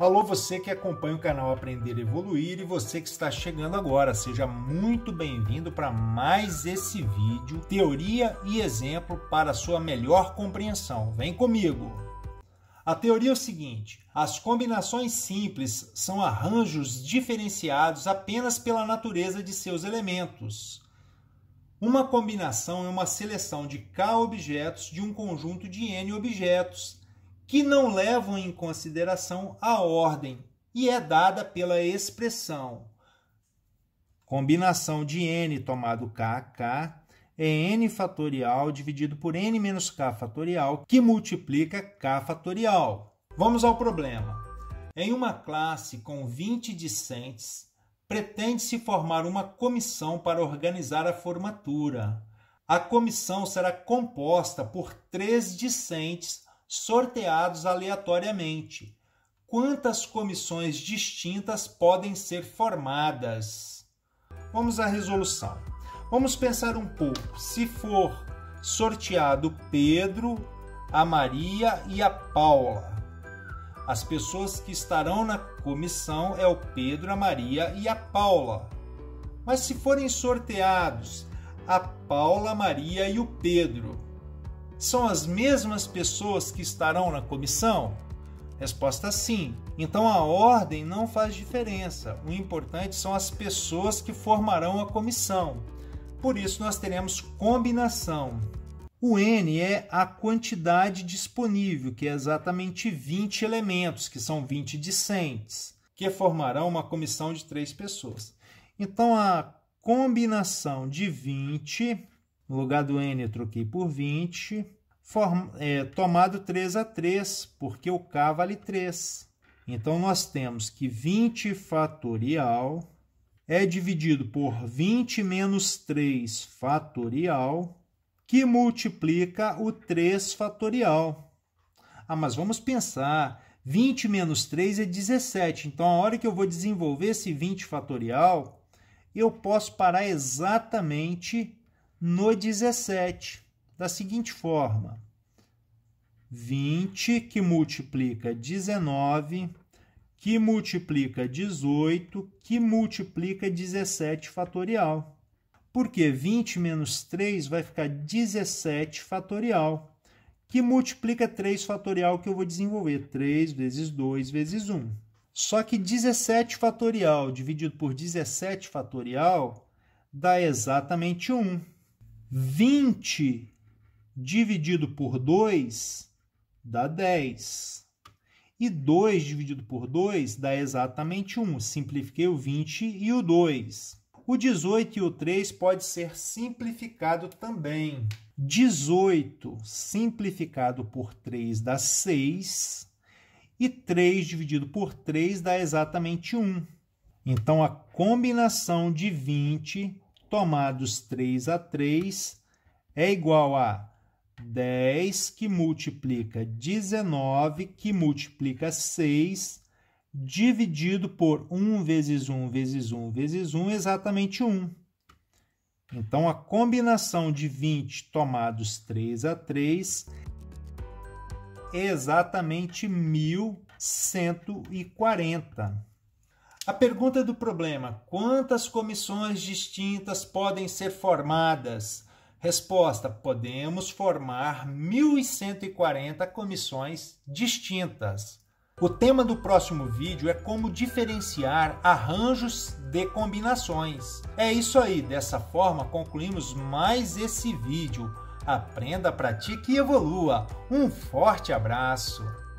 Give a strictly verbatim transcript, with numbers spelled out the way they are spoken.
Alô, você que acompanha o canal Aprender e Evoluir e você que está chegando agora, seja muito bem-vindo para mais esse vídeo, teoria e exemplo para sua melhor compreensão. Vem comigo! A teoria é o seguinte, as combinações simples são arranjos diferenciados apenas pela natureza de seus elementos. Uma combinação é uma seleção de K objetos de um conjunto de N objetos, que não levam em consideração a ordem e é dada pela expressão. Combinação de n tomado k, k é n fatorial dividido por n menos k fatorial, que multiplica k fatorial. Vamos ao problema. Em uma classe com vinte discentes, pretende-se formar uma comissão para organizar a formatura. A comissão será composta por três discentes sorteados aleatoriamente. Quantas comissões distintas podem ser formadas? Vamos à resolução. Vamos pensar um pouco. Se for sorteado Pedro, a Maria e a Paula, as pessoas que estarão na comissão é o Pedro, a Maria e a Paula. Mas se forem sorteados a Paula, a Maria e o Pedro, são as mesmas pessoas que estarão na comissão? Resposta sim. Então a ordem não faz diferença. O importante são as pessoas que formarão a comissão. Por isso nós teremos combinação. O N é a quantidade disponível, que é exatamente vinte elementos, que são vinte discentes, que formarão uma comissão de três pessoas. Então a combinação de vinte... no lugar do N eu troquei por vinte, form, é, tomado três a três, porque o K vale três. Então, nós temos que vinte fatorial é dividido por vinte menos três fatorial, que multiplica o três fatorial. Ah, mas vamos pensar, vinte menos três é dezessete, então a hora que eu vou desenvolver esse vinte fatorial, eu posso parar exatamente no dezessete, da seguinte forma, vinte que multiplica dezenove, que multiplica dezoito, que multiplica dezessete fatorial. Porque vinte menos três vai ficar dezessete fatorial, que multiplica três fatorial, que eu vou desenvolver, três vezes dois vezes um. Só que dezessete fatorial dividido por dezessete fatorial dá exatamente um. vinte dividido por dois dá dez. E dois dividido por dois dá exatamente um. Simplifiquei o vinte e o dois. O dezoito e o três pode ser simplificado também. dezoito simplificado por três dá seis. E três dividido por três dá exatamente um. Então, a combinação de vinte tomados três a três é igual a dez que multiplica dezenove, que multiplica seis, dividido por um vezes um vezes um vezes um, exatamente um. Então, a combinação de vinte tomados três a três é exatamente mil cento e quarenta. A pergunta do problema, quantas comissões distintas podem ser formadas? Resposta, podemos formar mil cento e quarenta comissões distintas. O tema do próximo vídeo é como diferenciar arranjos de combinações. É isso aí, dessa forma concluímos mais esse vídeo. Aprenda, pratique e evolua. Um forte abraço!